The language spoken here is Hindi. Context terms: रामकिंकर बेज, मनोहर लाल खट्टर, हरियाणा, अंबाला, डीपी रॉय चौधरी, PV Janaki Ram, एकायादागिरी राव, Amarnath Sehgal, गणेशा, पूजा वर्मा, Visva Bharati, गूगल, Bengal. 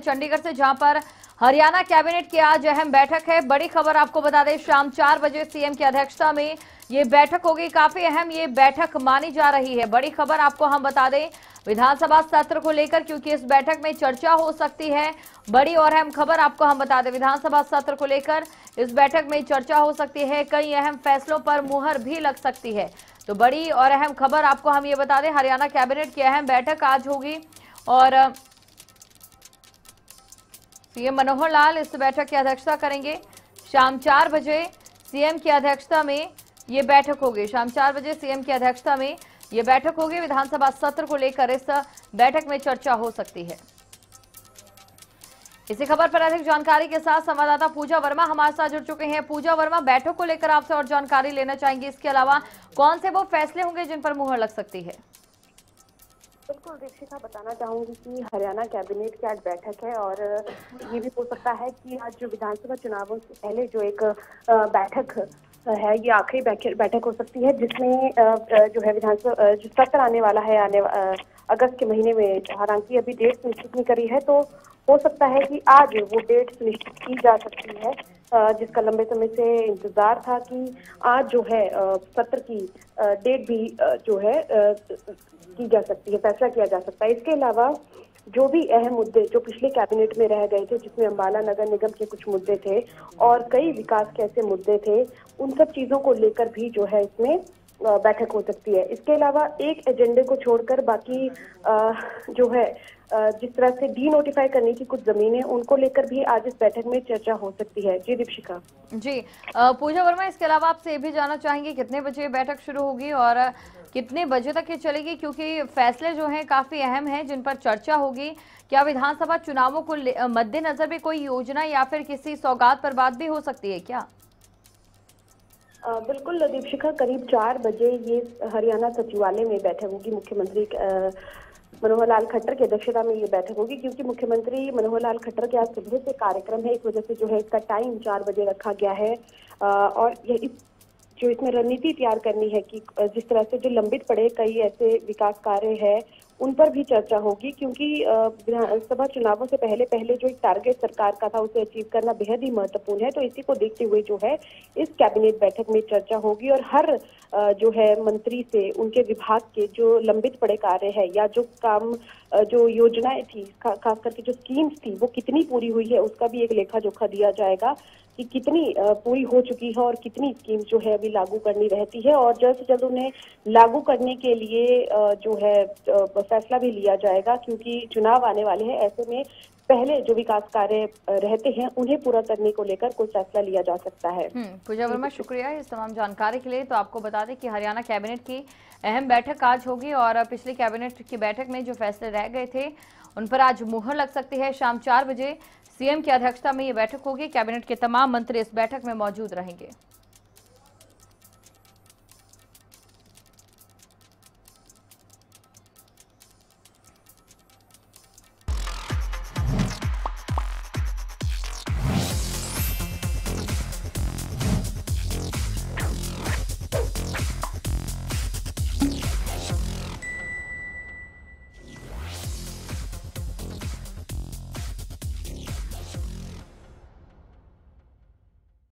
चंडीगढ़ से जहां पर हरियाणा कैबिनेट की आज अहम बैठक है। बड़ी खबर आपको बता दें, शाम 4 बजे सीएम की अध्यक्षता में ये बैठक होगी। काफी अहम ये बैठक मानी जा रही है। बड़ी खबर आपको हम बता दें विधानसभा सत्र को लेकर, क्योंकि इस बैठक में चर्चा हो सकती है। बड़ी और अहम खबर आपको हम बता दें विधानसभा सत्र को लेकर इस बैठक में चर्चा हो सकती है। कई अहम फैसलों पर मुहर भी लग सकती है। तो बड़ी और अहम खबर आपको हम ये बता दें, हरियाणा कैबिनेट की अहम बैठक आज होगी और सीएम मनोहर लाल इस बैठक की अध्यक्षता करेंगे। शाम 4 बजे सीएम की अध्यक्षता में ये बैठक होगी। विधानसभा सत्र को लेकर इस बैठक में चर्चा हो सकती है। इसी खबर पर अधिक जानकारी के साथ संवाददाता पूजा वर्मा हमारे साथ जुड़ चुके हैं। पूजा वर्मा, बैठक को लेकर आपसे और जानकारी लेना चाहेंगे। इसके अलावा कौन से वो फैसले होंगे जिन पर मुहर लग सकती है? बिल्कुल दीक्षिता, बताना चाहूंगी कि हरियाणा कैबिनेट की आज बैठक है और ये भी हो सकता है कि आज जो विधानसभा चुनावों से पहले जो एक बैठक है, ये आखिरी बैठक हो सकती है जिसमें जो है विधानसभा जो सत्र आने वाला है अगस्त के महीने में। हालांकि अभी डेट सुनिश्चित नहीं करी है, तो हो सकता है कि आज वो डेट सुनिश्चित की जा सकती है जिसका लंबे समय से इंतजार था कि आज जो है सत्र की डेट भी जो है की जा सकती है, फैसला किया जा सकता है। इसके अलावा जो भी अहम मुद्दे जो पिछले कैबिनेट में रह गए थे, जिसमें अंबाला नगर निगम के कुछ मुद्दे थे और कई विकास के ऐसे मुद्दे थे, उन सब चीजों को लेकर भी जो है इसमें बैठक हो सकती है। इसके अलावा एक एजेंडे को छोड़कर बाकी जो है जिस तरह से डी नोटिफाई करने की कुछ जमीनें, उनको लेकर भी आज इस बैठक में चर्चा हो सकती है। जी दीपिका। जी पूजा वर्मा, इसके अलावा आपसे भी जानना चाहेंगे कितने बजे बैठक शुरू होगी और कितने बजे तक ये चलेगी, क्योंकि फैसले जो हैं काफी अहम हैं जिन पर चर्चा होगी। क्या विधानसभा चुनावों को मद्देनजर भी कोई योजना या फिर किसी सौगात पर बात भी हो सकती है क्या? बिल्कुल दीपिका, करीब 4 बजे ये हरियाणा सचिवालय में बैठक होगी। मुख्यमंत्री मनोहर लाल खट्टर की अध्यक्षता में ये बैठक होगी, क्योंकि मुख्यमंत्री मनोहर लाल खट्टर के आज सुबह से कार्यक्रम है। इस वजह से जो है इसका टाइम 4 बजे रखा गया है और ये जो इसमें रणनीति तैयार करनी है कि जिस तरह से जो लंबित पड़े कई ऐसे विकास कार्य है उन पर भी चर्चा होगी, क्योंकि विधानसभा चुनावों से पहले जो एक टारगेट सरकार का था उसे अचीव करना बेहद ही महत्वपूर्ण है। तो इसी को देखते हुए जो है इस कैबिनेट बैठक में चर्चा होगी और हर जो है मंत्री से उनके विभाग के जो लंबित पड़े कार्य है या जो काम जो योजनाएं थी, खास करके जो स्कीम्स थी वो कितनी पूरी हुई है उसका भी एक लेखा जोखा दिया जाएगा कि कितनी पूरी हो चुकी है और कितनी स्कीम जो है अभी लागू करनी रहती है और जल्द से जल्द उन्हें लागू करने के लिए जो है फैसला भी लिया जाएगा, क्योंकि चुनाव आने वाले हैं। ऐसे में पहले जो विकास कार्य रहते हैं उन्हें पूरा करने को लेकर कोई फैसला लिया जा सकता है। पूजा वर्मा, शुक्रिया इस तमाम जानकारी के लिए। तो आपको बता दें कि हरियाणा कैबिनेट की अहम बैठक आज होगी और पिछली कैबिनेट की बैठक में जो फैसले रह गए थे उन पर आज मुहर लग सकती है। शाम 4 बजे सीएम की अध्यक्षता में ये बैठक होगी। कैबिनेट के तमाम मंत्री इस बैठक में मौजूद रहेंगे।